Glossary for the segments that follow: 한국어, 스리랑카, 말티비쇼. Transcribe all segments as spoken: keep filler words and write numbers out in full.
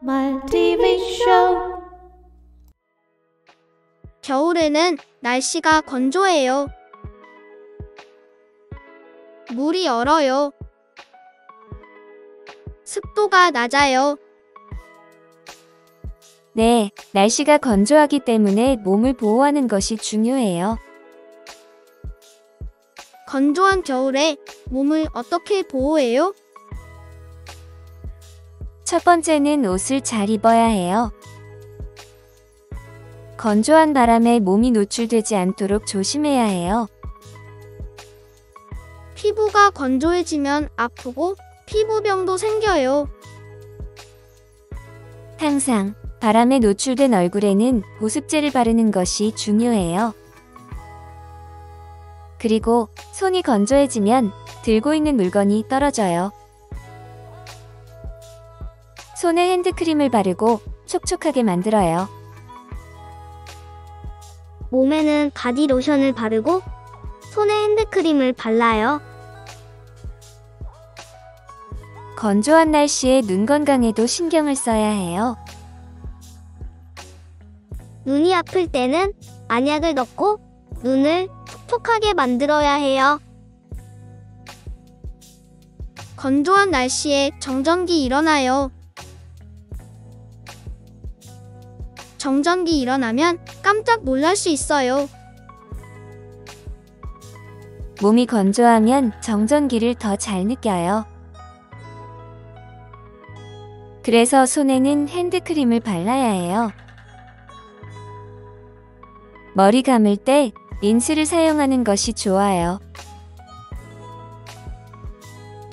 My 티비 show. 겨울에는 날씨가 건조해요. 물이 얼어요. 습도가 낮아요. 네, 날씨가 건조하기 때문에 몸을 보호하는 것이 중요해요. 건조한 겨울에 몸을 어떻게 보호해요? 첫 번째는 옷을 잘 입어야 해요. 건조한 바람에 몸이 노출되지 않도록 조심해야 해요. 피부가 건조해지면 아프고 피부병도 생겨요. 항상 바람에 노출된 얼굴에는 보습제를 바르는 것이 중요해요. 그리고 손이 건조해지면 들고 있는 물건이 떨어져요. 손에 핸드크림을 바르고 촉촉하게 만들어요. 몸에는 바디로션을 바르고 손에 핸드크림을 발라요. 건조한 날씨에 눈 건강에도 신경을 써야 해요. 눈이 아플 때는 안약을 넣고 눈을 촉촉하게 만들어야 해요. 건조한 날씨에 정전기 일어나요. 정전기 일어나면 깜짝 놀랄 수 있어요. 몸이 건조하면 정전기를 더 잘 느껴요. 그래서 손에는 핸드크림을 발라야 해요. 머리 감을 때 린스를 사용하는 것이 좋아요.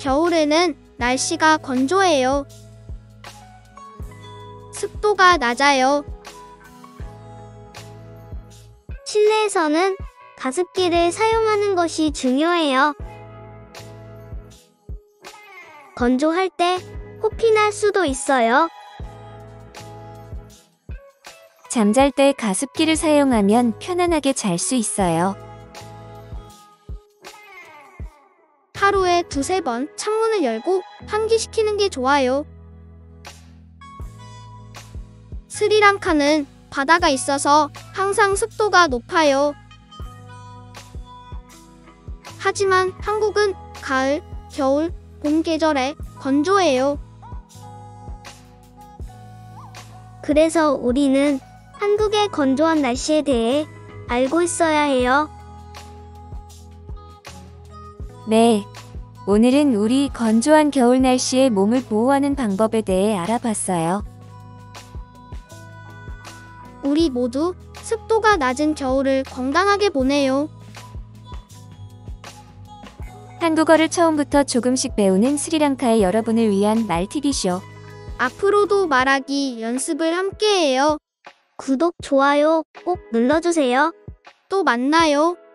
겨울에는 날씨가 건조해요. 습도가 낮아요. 실내에서는 가습기를 사용하는 것이 중요해요. 건조할 때 혹이 날 수도 있어요. 잠잘 때 가습기를 사용하면 편안하게 잘 수 있어요. 하루에 두세 번 창문을 열고 환기시키는 게 좋아요. 스리랑카는 바다가 있어서 항상 습도가 높아요. 하지만 한국은 가을, 겨울, 봄 계절에 건조해요. 그래서 우리는 한국의 건조한 날씨에 대해 알고 있어야 해요. 네, 오늘은 우리 건조한 겨울 날씨에 몸을 보호하는 방법에 대해 알아봤어요. 우리 모두 습도가 낮은 겨울을 건강하게 보내요. 한국어를 처음부터 조금씩 배우는 스리랑카의 여러분을 위한 말티비쇼. 앞으로도 말하기 연습을 함께해요. 구독, 좋아요 꼭 눌러주세요. 또 만나요.